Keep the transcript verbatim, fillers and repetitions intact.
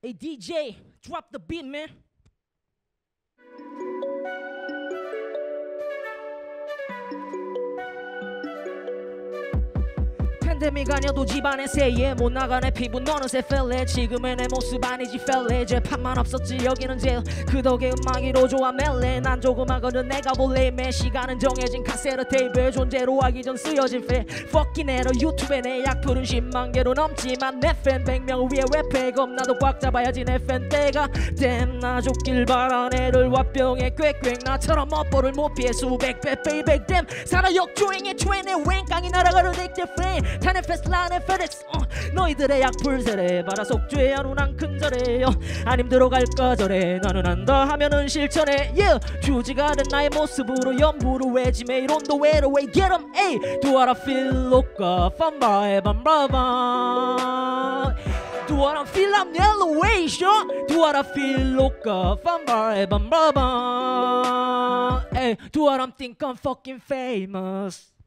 Hey 디제이, drop the beat, man. 팬데믹 아니어도 집안에 새해 못 나가네. 피부 너는 새 펠레. 지금의 내 모습 아니지 펠레. 재판만 없었지 여기는 제일. 그 덕에 음악이로 좋아 멜레. 난 조그마거든 내가 볼래. 매 시간은 정해진 카세트 테이프에 존재로 하기 전 쓰여진 패. Fucking error 유튜브에 내 약풀은 십만 개로 넘지만 내 팬 백 명을 위해 웹페. 겁나도 꽉 잡아야지 내 팬 때가. 댐 나 좋길 바라. 애를 왓병에 꽥꽥 나처럼 업보를 못 피해 수백 배 페이백 댐. 살아 역주행의 트렌에 웬깡이 날아가는 액체 프레임. Manifest 라네 페덱스 너희들의 약불 세례 받아 속죄 하루난 큰절해. 안 힘들어 갈까 저래. 나는 한다 하면은 실천해. yeah. 주지가 된 나의 모습으로 연부를 외지 매일 on the way to way get em. ay. Do what I feel loca 밤바에 밤바밤. Do what I feel I'm yellow way sure. Do what I feel loca 밤바에 밤바밤. ay. Do what I'm think I'm fucking famous.